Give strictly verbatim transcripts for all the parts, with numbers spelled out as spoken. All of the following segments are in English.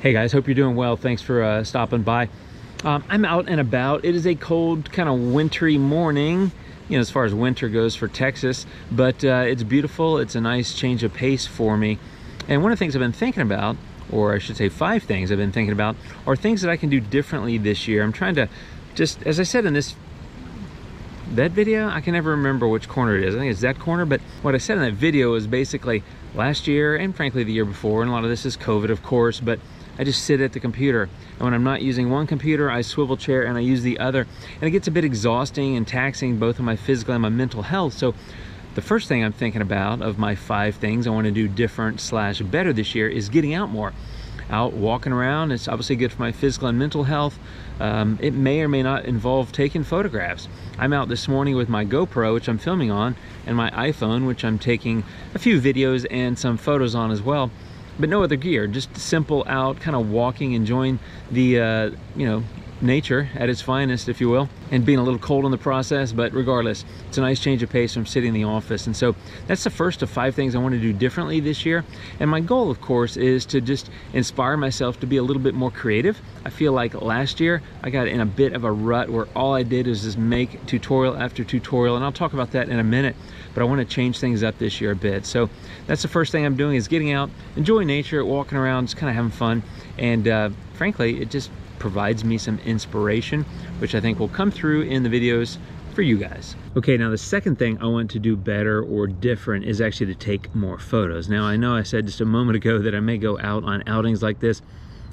Hey guys, hope you're doing well. Thanks for uh, stopping by. Um, I'm out and about. It is a cold, kind of wintry morning, you know, as far as winter goes for Texas, but uh, it's beautiful. It's a nice change of pace for me. And one of the things I've been thinking about, or I should say five things I've been thinking about, are things that I can do differently this year. I'm trying to just, as I said in this, that video, I can never remember which corner it is. I think it's that corner, but what I said in that video is basically last year and frankly the year before, and a lot of this is COVID, of course, but I just sit at the computer, and when I'm not using one computer, I swivel chair and I use the other, and it gets a bit exhausting and taxing both of my physical and my mental health. So the first thing I'm thinking about of my five things I want to do different slash better this year is getting out more. Out walking around, it's obviously good for my physical and mental health. Um, it may or may not involve taking photographs. I'm out this morning with my GoPro, which I'm filming on, and my iPhone, which I'm taking a few videos and some photos on as well. But no other gear, just simple out, kind of walking, enjoying the, uh, you know, nature at its finest, if you will, and being a little cold in the process, but regardless, it's a nice change of pace from sitting in the office. And so that's the first of five things I want to do differently this year. And my goal, of course, is to just inspire myself to be a little bit more creative. I feel like last year I got in a bit of a rut where all I did is just make tutorial after tutorial, and I'll talk about that in a minute, but I want to change things up this year a bit. So that's the first thing I'm doing, is getting out, enjoying nature, walking around, just kind of having fun. And uh, frankly, it just provides me some inspiration, which I think will come through in the videos for you guys. Okay, now the second thing I want to do better or different is actually to take more photos. Now I know I said just a moment ago that I may go out on outings like this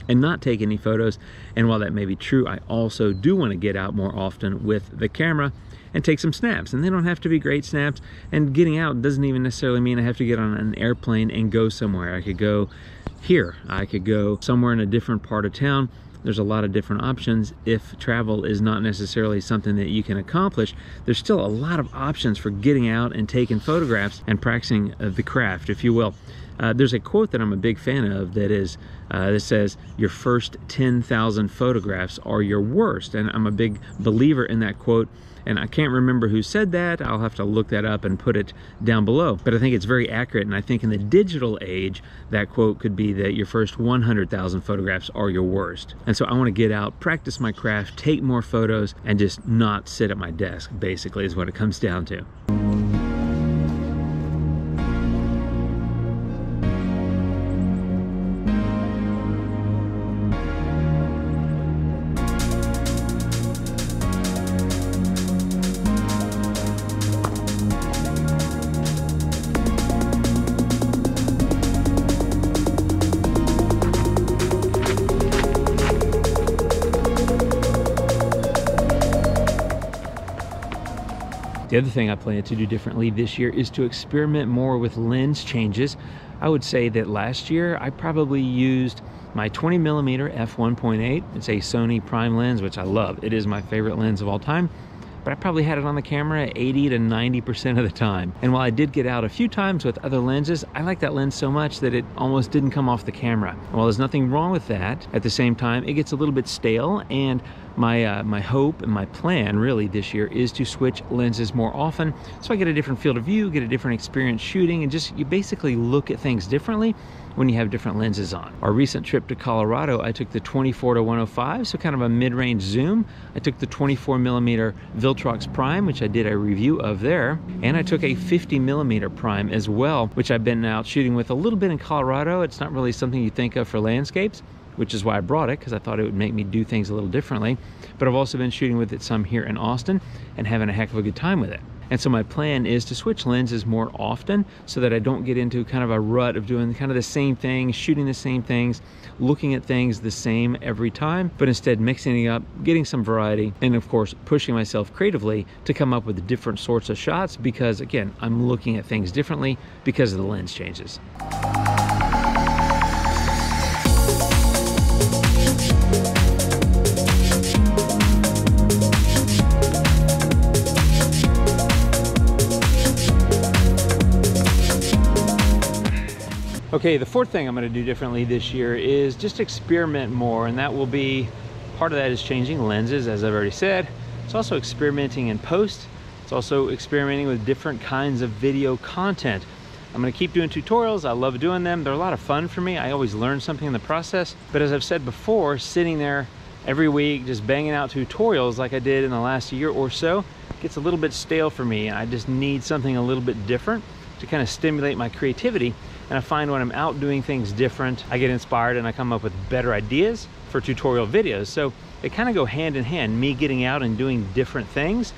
and not take any photos, and while that may be true, I also do want to get out more often with the camera and take some snaps, and they don't have to be great snaps, and getting out doesn't even necessarily mean I have to get on an airplane and go somewhere. I could go here, I could go somewhere in a different part of town. There's a lot of different options. If travel is not necessarily something that you can accomplish, there's still a lot of options for getting out and taking photographs and practicing the craft, if you will. Uh, there's a quote that I'm a big fan of that is, uh, that says, your first ten thousand photographs are your worst. And I'm a big believer in that quote. And I can't remember who said that. I'll have to look that up and put it down below. But I think it's very accurate. And I think in the digital age, that quote could be that your first one hundred thousand photographs are your worst. And so I want to get out, practice my craft, take more photos, and just not sit at my desk, basically, is what it comes down to. The other thing I plan to do differently this year is to experiment more with lens changes. I would say that last year I probably used my twenty millimeter f one point eight. It's a Sony prime lens, which I love. It is my favorite lens of all time, but I probably had it on the camera eighty to ninety percent of the time. And while I did get out a few times with other lenses, I like that lens so much that it almost didn't come off the camera. And while there's nothing wrong with that, at the same time, it gets a little bit stale, and my, uh, my hope and my plan really this year is to switch lenses more often, so I get a different field of view, get a different experience shooting, and just, you basically look at things differently when you have different lenses on. Our recent trip to Colorado, I took the twenty-four to one oh five, so kind of a mid-range zoom. I took the twenty-four millimeter Viltrox prime, which I did a review of there, and I took a fifty millimeter prime as well, which I've been out shooting with a little bit in Colorado. It's not really something you think of for landscapes, which is why I brought it, because I thought it would make me do things a little differently. But I've also been shooting with it some here in Austin and having a heck of a good time with it. And so my plan is to switch lenses more often so that I don't get into kind of a rut of doing kind of the same thing, shooting the same things, looking at things the same every time, but instead mixing it up, getting some variety, and of course pushing myself creatively to come up with different sorts of shots, because again, I'm looking at things differently because of the lens changes. Okay, the fourth thing I'm going to do differently this year is just experiment more, and that will be, part of that is changing lenses, as I've already said. It's also experimenting in post. It's also experimenting with different kinds of video content. I'm gonna keep doing tutorials. I love doing them. They're a lot of fun for me. I always learn something in the process. But as I've said before, sitting there every week just banging out tutorials like I did in the last year or so gets a little bit stale for me. I just need something a little bit different to kind of stimulate my creativity. And I find when I'm out doing things different, I get inspired and I come up with better ideas for tutorial videos. So they kind of go hand in hand. Me getting out and doing different things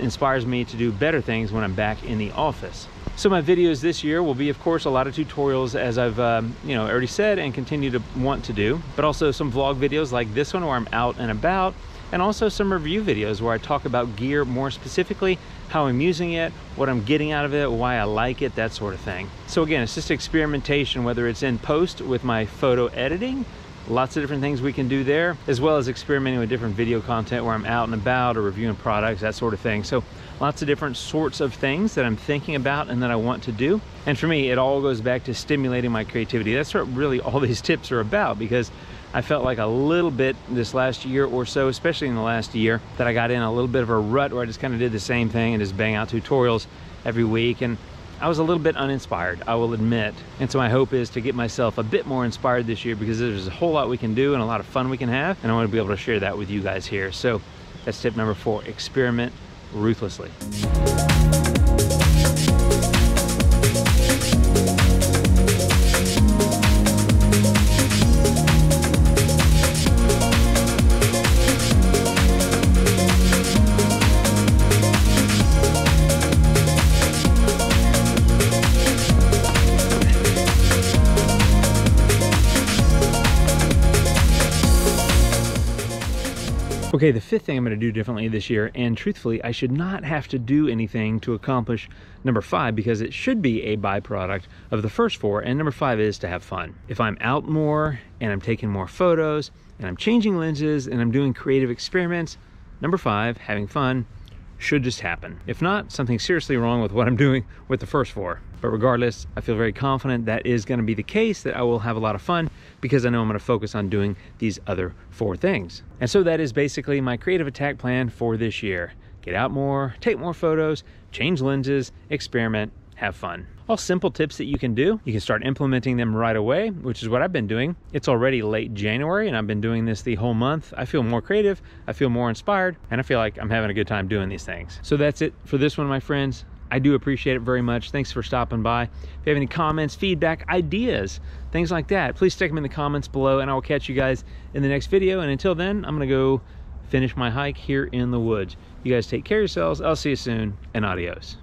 inspires me to do better things when I'm back in the office. So my videos this year will be, of course, a lot of tutorials, as I've um, you know, already said and continue to want to do, but also some vlog videos like this one where I'm out and about, and also some review videos where I talk about gear more specifically, how I'm using it, what I'm getting out of it, why I like it, that sort of thing. So again, it's just experimentation, whether it's in post with my photo editing, lots of different things we can do there, as well as experimenting with different video content where I'm out and about or reviewing products, that sort of thing. So lots of different sorts of things that I'm thinking about and that I want to do. And for me, it all goes back to stimulating my creativity. That's what really all these tips are about, because I felt like a little bit this last year or so, especially in the last year, that I got in a little bit of a rut where I just kind of did the same thing and just bang out tutorials every week. And I was a little bit uninspired, I will admit. And so my hope is to get myself a bit more inspired this year, because there's a whole lot we can do and a lot of fun we can have. And I want to be able to share that with you guys here. So that's tip number four, experiment ruthlessly. Okay, the fifth thing I'm gonna do differently this year, and truthfully, I should not have to do anything to accomplish number five, because it should be a byproduct of the first four, and number five is to have fun. If I'm out more, and I'm taking more photos, and I'm changing lenses, and I'm doing creative experiments, number five, having fun, should just happen. If not, something's seriously wrong with what I'm doing with the first four. But regardless, I feel very confident that is gonna be the case, that I will have a lot of fun, because I know I'm gonna focus on doing these other four things. And so that is basically my creative attack plan for this year. Get out more, take more photos, change lenses, experiment, have fun. All simple tips that you can do. You can start implementing them right away, which is what I've been doing. It's already late January and I've been doing this the whole month. I feel more creative, I feel more inspired, and I feel like I'm having a good time doing these things. So that's it for this one, my friends. I do appreciate it very much. Thanks for stopping by. If you have any comments, feedback, ideas, things like that, please stick them in the comments below, and I will catch you guys in the next video. And until then, I'm gonna go finish my hike here in the woods. You guys take care of yourselves. I'll see you soon, and adios.